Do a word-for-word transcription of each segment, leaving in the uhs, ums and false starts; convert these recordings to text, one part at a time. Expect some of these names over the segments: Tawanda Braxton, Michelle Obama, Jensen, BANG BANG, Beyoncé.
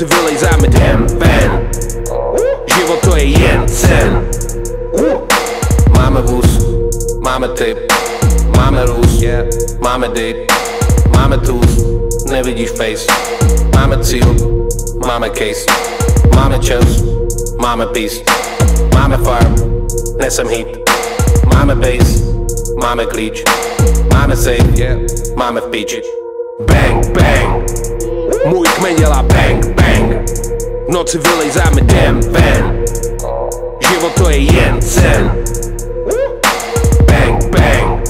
cywilizamy ten pen. Żywo to Jensen. Mamy wóz, mamy typ, mamy luz, yeah. Mamy dyk, mamy tuz, nie widzisz face. Mamy cil, mamy case, mamy chills, mamy peace. Mamy farm, nie sam hit, mamy bass, mamy glitch, mamy safe, yeah. Mamy w pitch. Bang, bang, mój kmen działa bang, bang. W nocy wylejzamy ten pen. Żywo to Jensen. Bang, bang,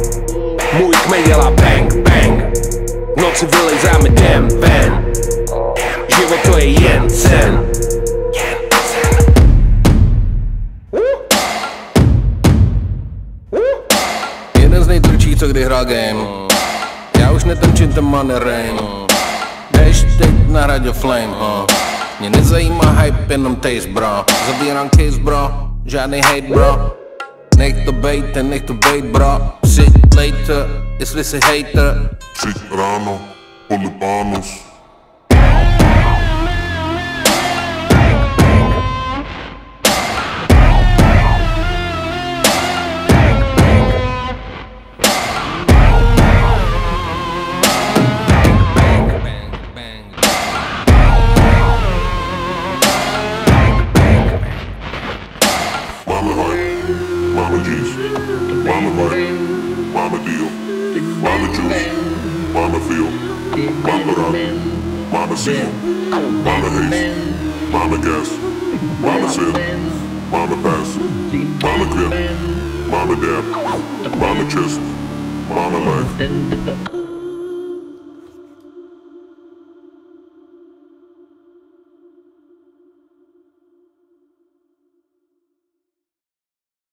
mój kmen działa bang, bang. W nocy wylejzamy ten pen. Żywo to Jensen. Jeden z najtrudniejszych, co gdy gra game. Ja już nie tańczę ten money rain. Deszcz na Radio Flame. Mnie nie zaima hype, jenom taste bro. Zabieram case bro, żadnej hate bro. Niech to bejte, niech to bait bro. Shit later, jeśli się hater. Shit rano, polibanus. Mama G's, Mama Bite, Mama Deal, Mama Juice, Mama Feel, Mama Rock, Mama Seal, Mama Haze, Mama Gas, Mama Sip, Mama Pass, Mama Grip, Mama Dab, Mama Chest, Mama Life.